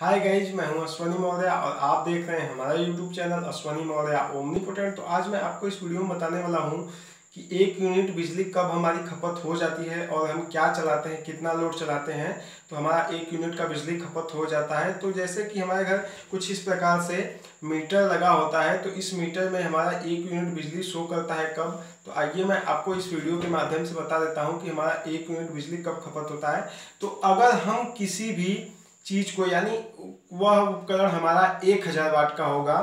Hi guys, मैं हूं अश्वनी मौर्या और आप देख रहे हैं हमारा YouTube channel Ashwani Maurya omnipotent. तो आज मैं आपको इस वीडियो में बताने वाला हूं कि एक यूनिट बिजली कब हमारी खपत हो जाती है और हम क्या चलाते हैं, कितना लोड चलाते हैं तो हमारा एक यूनिट का बिजली खपत हो जाता है। तो जैसे कि हमारे घर कुछ इस प्रकार से मीटर लगा होता है, तो इस मीटर में हमारा एक यूनिट बिजली शो करता है कब। तो आइए मैं आपको इस वीडियो के माध्यम से बता देता हूँ कि हमारा एक यूनिट बिजली कब खपत होता है। तो अगर हम किसी भी चीज़ को, यानी वह उपकरण हमारा 1000 वाट का होगा,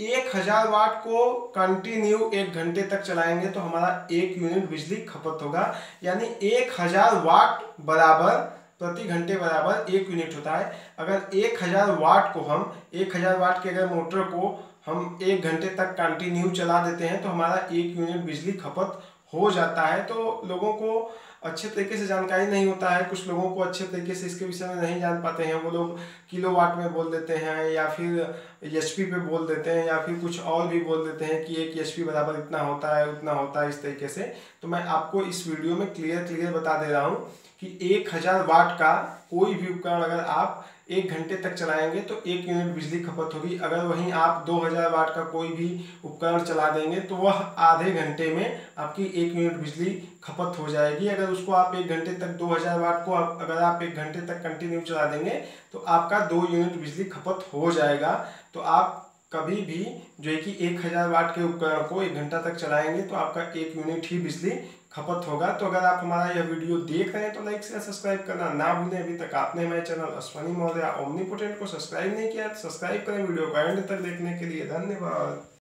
1000 वाट को कंटिन्यू 1 घंटे तक चलाएंगे तो हमारा 1 यूनिट बिजली खपत होगा। यानी 1000 वाट बराबर प्रति घंटे बराबर 1 यूनिट होता है। अगर 1000 वाट को हम 1000 वाट के अगर मोटर को हम 1 घंटे तक कंटिन्यू चला देते हैं तो हमारा 1 यूनिट बिजली खपत हो जाता है। तो लोगों को अच्छे तरीके से जानकारी नहीं होता है, कुछ लोगों को अच्छे तरीके से इसके विषय में नहीं जान पाते हैं। वो लोग किलोवाट में बोल देते हैं या फिर एचपी पे बोल देते हैं या फिर कुछ और भी बोल देते हैं कि 1 एचपी बराबर इतना होता है, उतना होता है, इस तरीके से। तो मैं आपको इस वीडियो में क्लियर बता दे रहा हूँ कि 1000 वाट का कोई भी उपकरण अगर आप 1 घंटे तक चलाएंगे तो 1 यूनिट बिजली खपत होगी। अगर वहीं आप 2000 वाट का कोई भी उपकरण चला देंगे तो वह आधे घंटे में आपकी 1 यूनिट बिजली खपत हो जाएगी। अगर उसको आप 1 घंटे तक 2000 वाट को अगर आप 1 घंटे तक कंटिन्यू चला देंगे तो आपका 2 यूनिट बिजली खपत हो जाएगा। तो आप कभी भी जो है कि 1000 वाट के उपकरण को 1 घंटा तक चलाएंगे तो आपका 1 यूनिट ही बिजली खपत होगा। तो अगर आप हमारा यह वीडियो देख रहे हैं तो लाइक शेयर सब्सक्राइब करना ना भूलें। अभी तक आपने हमारे चैनल अश्वनी मौर्या ओमनीपोटेंट को सब्सक्राइब नहीं किया तो सब्सक्राइब करें। वीडियो को एंड तक देखने के लिए धन्यवाद।